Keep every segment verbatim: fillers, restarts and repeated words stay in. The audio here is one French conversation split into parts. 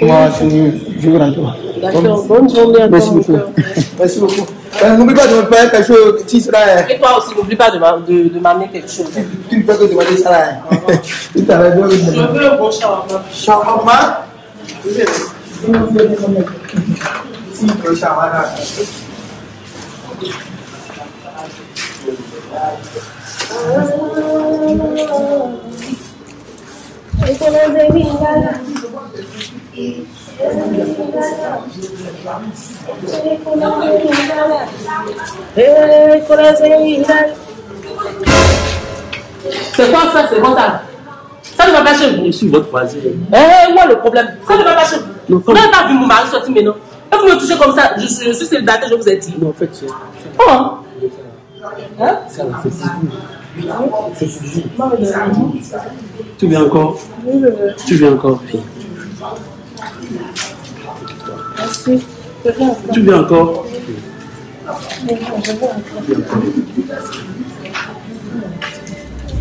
Moi, je, je vous rends. D'accord, bonne journée à toi. Merci beaucoup. Merci beaucoup. N'oublie pas de me faire quelque chose qui sera. Et toi aussi, n'oublie pas de, de, de m'amener quelque chose. Tu ne peux que demander ça là. Je veux un bon shawarma. Shawarma? Si, le shawarma. C'est quoi ça? C'est bon ça? Ça ne va pas chez vous. Je suis votre voisine. Eh, moi le problème. Ça ne va pas chez vous. Vous n'avez pas vu mon mari sortir maintenant. Vous me touchez comme ça. Je suis célibataire, je vous ai dit. Non, en fait, c'est. Oh! Hein? C'est C'est Sissi. Tu viens encore? Tu viens encore, fille? Merci. Tu viens encore?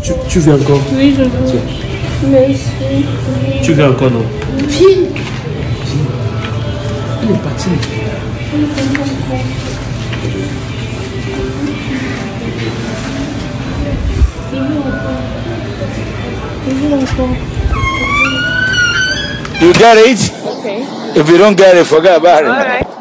Tu, tu viens encore? Oui, je veux. Merci. Tu viens encore, non? Fille. Il est parti. You got it? Okay. If you don't get it, forget about it. All right.